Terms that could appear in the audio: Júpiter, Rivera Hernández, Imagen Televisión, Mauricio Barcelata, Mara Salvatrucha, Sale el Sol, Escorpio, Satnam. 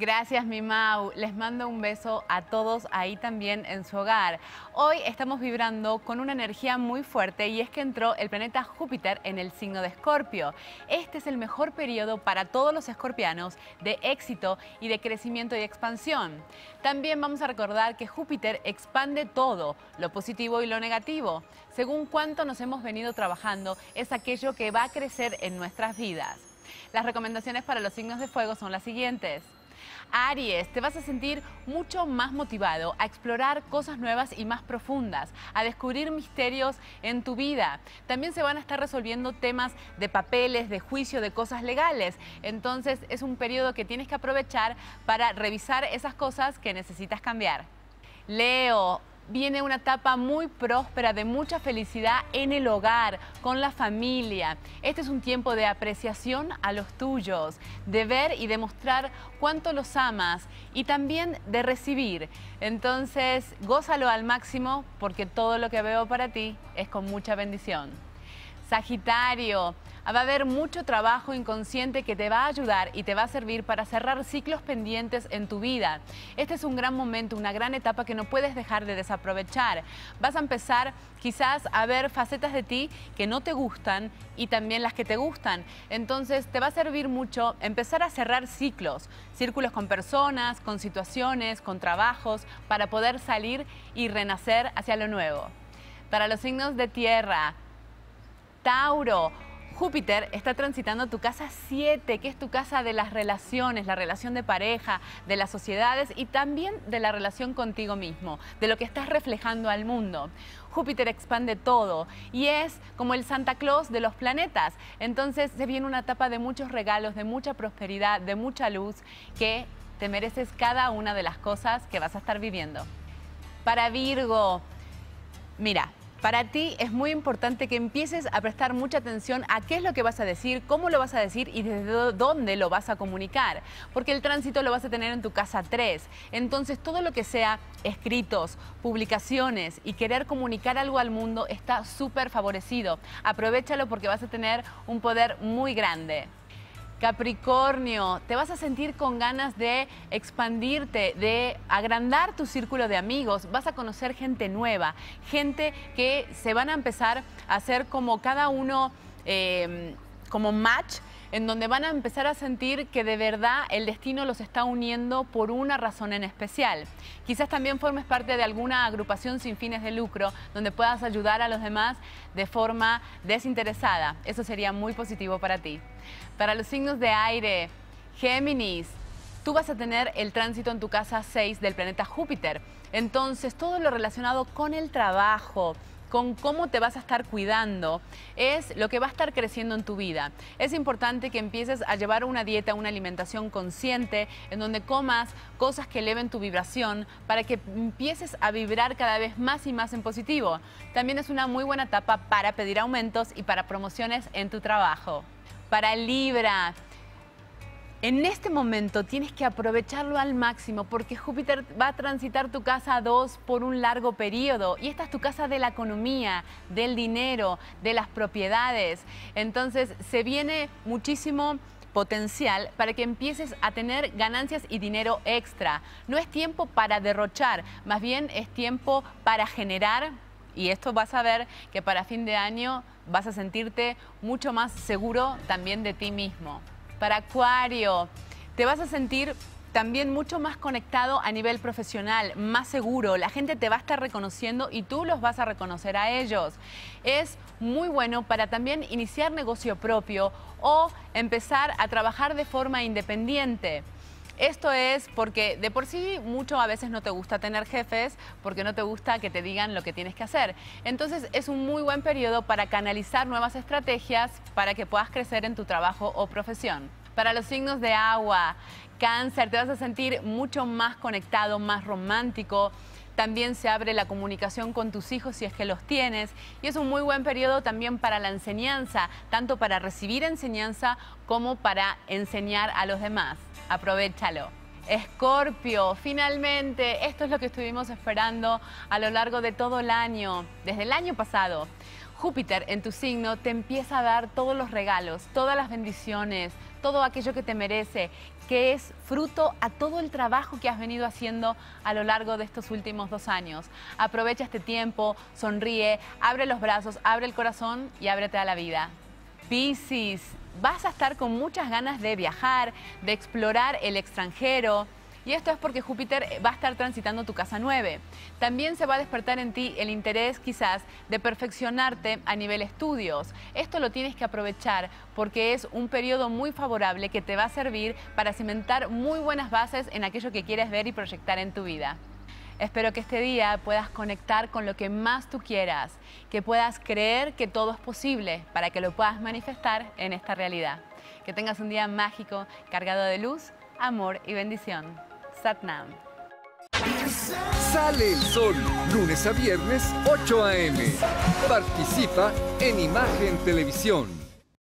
Gracias, mi Mau. Les mando un beso a todos ahí también en su hogar. Hoy estamos vibrando con una energía muy fuerte y es que entró el planeta Júpiter en el signo de Escorpio. Este es el mejor periodo para todos los escorpianos de éxito y de crecimiento y expansión. También vamos a recordar que Júpiter expande todo, lo positivo y lo negativo. Según cuánto nos hemos venido trabajando, es aquello que va a crecer en nuestras vidas. Las recomendaciones para los signos de fuego son las siguientes. Aries, te vas a sentir mucho más motivado a explorar cosas nuevas y más profundas, a descubrir misterios en tu vida. También se van a estar resolviendo temas de papeles, de juicio, de cosas legales. Entonces es un periodo que tienes que aprovechar para revisar esas cosas que necesitas cambiar. Leo, viene una etapa muy próspera de mucha felicidad en el hogar, con la familia. Este es un tiempo de apreciación a los tuyos, de ver y demostrar cuánto los amas y también de recibir. Entonces, gózalo al máximo porque todo lo que veo para ti es con mucha bendición. Sagitario, va a haber mucho trabajo inconsciente que te va a ayudar y te va a servir para cerrar ciclos pendientes en tu vida. Este es un gran momento, una gran etapa que no puedes dejar de desaprovechar. Vas a empezar quizás a ver facetas de ti que no te gustan y también las que te gustan. Entonces te va a servir mucho empezar a cerrar círculos con personas, con situaciones, con trabajos, para poder salir y renacer hacia lo nuevo. Para los signos de tierra, Tauro, Júpiter está transitando tu casa 7, que es tu casa de las relaciones, la relación de pareja, de las sociedades y también de la relación contigo mismo, de lo que estás reflejando al mundo. Júpiter expande todo y es como el Santa Claus de los planetas. Entonces se viene una etapa de muchos regalos, de mucha prosperidad, de mucha luz, que te mereces cada una de las cosas que vas a estar viviendo. Para Virgo, mira, para ti es muy importante que empieces a prestar mucha atención a qué es lo que vas a decir, cómo lo vas a decir y desde dónde lo vas a comunicar. Porque el tránsito lo vas a tener en tu casa 3. Entonces todo lo que sea escritos, publicaciones y querer comunicar algo al mundo está súper favorecido. Aprovéchalo porque vas a tener un poder muy grande. Capricornio, te vas a sentir con ganas de expandirte, de agrandar tu círculo de amigos. Vas a conocer gente nueva, gente que se van a empezar a hacer como cada uno, como match, en donde van a empezar a sentir que de verdad el destino los está uniendo por una razón en especial. Quizás también formes parte de alguna agrupación sin fines de lucro, donde puedas ayudar a los demás de forma desinteresada. Eso sería muy positivo para ti. Para los signos de aire, Géminis, tú vas a tener el tránsito en tu casa 6 del planeta Júpiter. Entonces, todo lo relacionado con el trabajo, con cómo te vas a estar cuidando, es lo que va a estar creciendo en tu vida. Es importante que empieces a llevar una dieta, una alimentación consciente, en donde comas cosas que eleven tu vibración para que empieces a vibrar cada vez más y más en positivo. También es una muy buena etapa para pedir aumentos y para promociones en tu trabajo. Para Libra, en este momento tienes que aprovecharlo al máximo porque Júpiter va a transitar tu casa 2 por un largo periodo y esta es tu casa de la economía, del dinero, de las propiedades. Entonces se viene muchísimo potencial para que empieces a tener ganancias y dinero extra. No es tiempo para derrochar, más bien es tiempo para generar. Y esto vas a ver que para fin de año vas a sentirte mucho más seguro también de ti mismo. Para Acuario, te vas a sentir también mucho más conectado a nivel profesional, más seguro. La gente te va a estar reconociendo y tú los vas a reconocer a ellos. Es muy bueno para también iniciar negocio propio o empezar a trabajar de forma independiente. Esto es porque de por sí mucho a veces no te gusta tener jefes porque no te gusta que te digan lo que tienes que hacer. Entonces es un muy buen periodo para canalizar nuevas estrategias para que puedas crecer en tu trabajo o profesión. Para los signos de agua, Cáncer, te vas a sentir mucho más conectado, más romántico. También se abre la comunicación con tus hijos si es que los tienes. Y es un muy buen periodo también para la enseñanza, tanto para recibir enseñanza como para enseñar a los demás. Aprovéchalo. Escorpio, finalmente, esto es lo que estuvimos esperando a lo largo de todo el año, desde el año pasado. Júpiter en tu signo te empieza a dar todos los regalos, todas las bendiciones, todo aquello que te merece, que es fruto a todo el trabajo que has venido haciendo a lo largo de estos últimos 2 años. Aprovecha este tiempo, sonríe, abre los brazos, abre el corazón y ábrete a la vida. Piscis, vas a estar con muchas ganas de viajar, de explorar el extranjero. Y esto es porque Júpiter va a estar transitando tu casa 9. También se va a despertar en ti el interés quizás de perfeccionarte a nivel estudios. Esto lo tienes que aprovechar porque es un periodo muy favorable que te va a servir para cimentar muy buenas bases en aquello que quieres ver y proyectar en tu vida. Espero que este día puedas conectar con lo que más tú quieras, que puedas creer que todo es posible para que lo puedas manifestar en esta realidad. Que tengas un día mágico, cargado de luz, amor y bendición. Satnam. Sale el sol, lunes a viernes, 8 a.m. Participa en Imagen Televisión.